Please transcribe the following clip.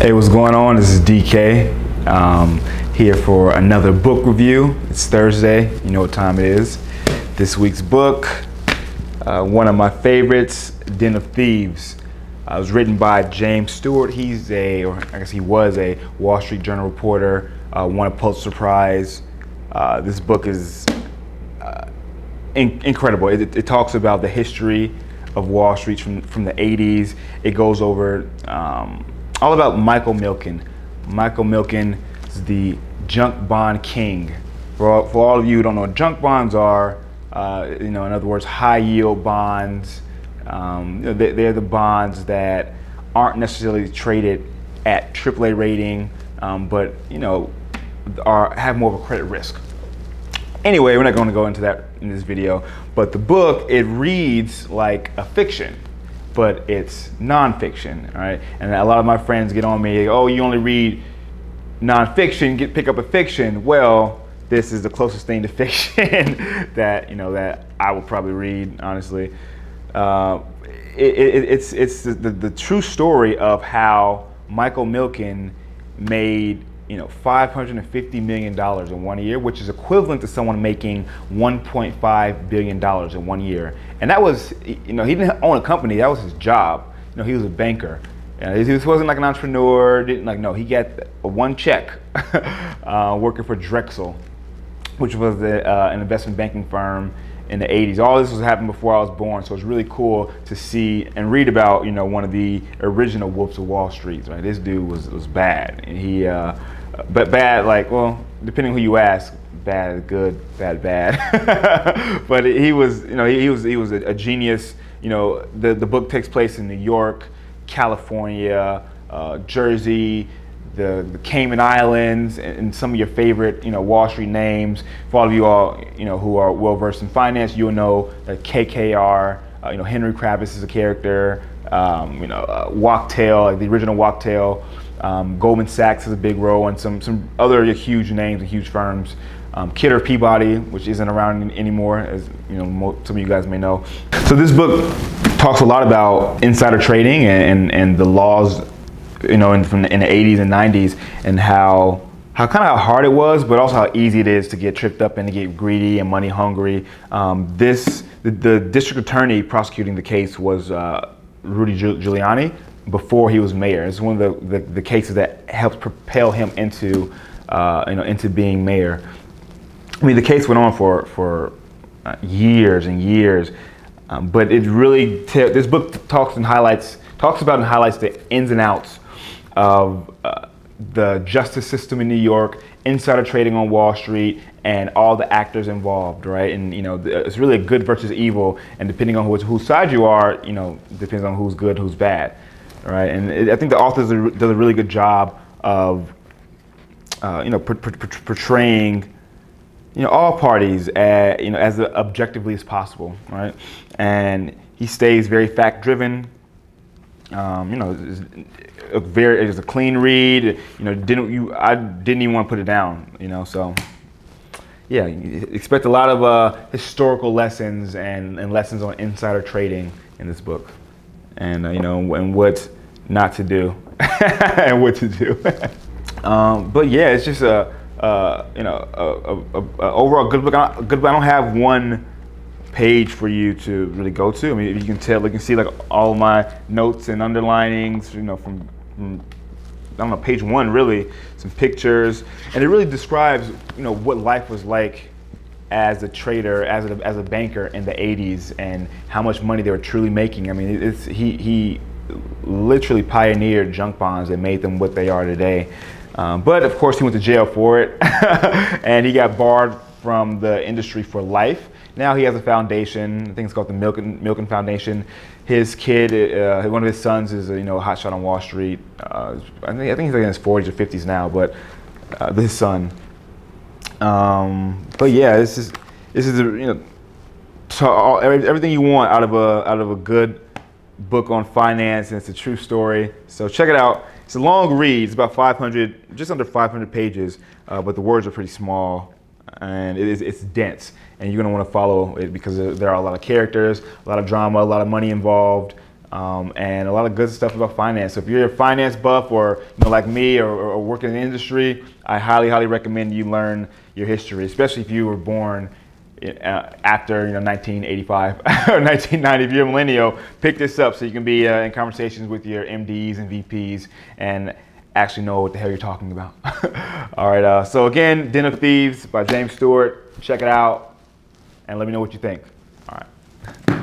Hey, what's going on? This is DK. Here for another book review. It's Thursday. You know what time it is. This week's book, one of my favorites, Den of Thieves. It was written by James Stewart. He's a, or I guess he was a Wall Street Journal reporter, won a Pulitzer Prize. This book is incredible. It talks about the history of Wall Street from the 80s. It goes over all about Michael Milken. Michael Milken is the junk bond king. For all of you who don't know what junk bonds are, you know, in other words, high yield bonds. They're the bonds that aren't necessarily traded at AAA rating, but you know, have more of a credit risk. Anyway, we're not going to go into that in this video, but the book, it reads like a fiction, but it's nonfiction, all right? And a lot of my friends get on me, oh, you only read nonfiction, pick up a fiction. Well, this is the closest thing to fiction that, you know, that I would probably read, honestly. It's the true story of how Michael Milken made, you know, $550 million in one year, which is equivalent to someone making $1.5 billion in one year. And that was, you know, he didn't own a company, that was his job. You know, he was a banker. He wasn't like an entrepreneur, didn't like, no, he got one check working for Drexel, which was an investment banking firm in the 80s. All this was happening before I was born, so it's really cool to see and read about, you know, one of the original wolves of Wall Street, right? This dude was bad, and he, but bad, like, well, depending who you ask, bad, good, bad, bad. But he was, you know, he was a genius. You know, the book takes place in New York, California, Jersey, the Cayman Islands, and some of your favorite, you know, Wall Street names. For all of you all, you know, who are well versed in finance, you'll know that KKR. You know, Henry Kravis is a character. You know, Wachtell, like the original Wachtell. Goldman Sachs has a big role, and some other huge names and huge firms. Kidder Peabody, which isn't around anymore, as you know, some of you guys may know. So this book talks a lot about insider trading and the laws, you know, in the 80s and 90s, and how kind of how hard it was, but also how easy it is to get tripped up and to get greedy and money hungry. The district attorney prosecuting the case was Rudy Giuliani before he was mayor. It's one of the cases that helped propel him into, you know, into being mayor. I mean, the case went on for years and years, but it really, this book talks about and highlights the ins and outs of the justice system in New York, insider trading on Wall Street, and all the actors involved, right? And you know, it's really a good versus evil, and depending on whose side you are, you know, depends on who's good, who's bad, right? And I think the author does a really good job of, you know, portraying, you know, all parties as, you know, as objectively as possible, right? And he stays very fact-driven. You know, it was a clean read. You know, I didn't even want to put it down. You know, so yeah, you expect a lot of historical lessons and lessons on insider trading in this book, and you know, and what not to do and what to do. But yeah, it's just a you know, a overall good book. I don't have one page for you to really go to. I mean, you can tell, you can see like all my notes and underlinings, you know, from I don't know, page one really, some pictures, and it really describes, you know, what life was like as a trader, as a banker in the 80s, and how much money they were truly making. I mean, he literally pioneered junk bonds and made them what they are today. But of course, he went to jail for it, and he got barred from the industry for life. Now he has a foundation. I think it's called the Milken Foundation. His kid, one of his sons, is a, you know, hotshot on Wall Street. I think he's like in his 40s or 50s now, but his son. But yeah, this is a, you know, everything you want out of a good book on finance, and it's a true story. So check it out. It's a long read. It's about 500, just under 500 pages, but the words are pretty small. And it's dense, and you're going to want to follow it because there are a lot of characters, a lot of drama, a lot of money involved, and a lot of good stuff about finance. So if you're a finance buff, or like me, or working in the industry, I highly recommend you learn your history, especially if you were born after 1985 or 1990. If you're a millennial, pick this up so you can be in conversations with your MDs and VPs and actually know what the hell you're talking about. All right, so again, Den of Thieves by James Stewart. Check it out and let me know what you think. All right.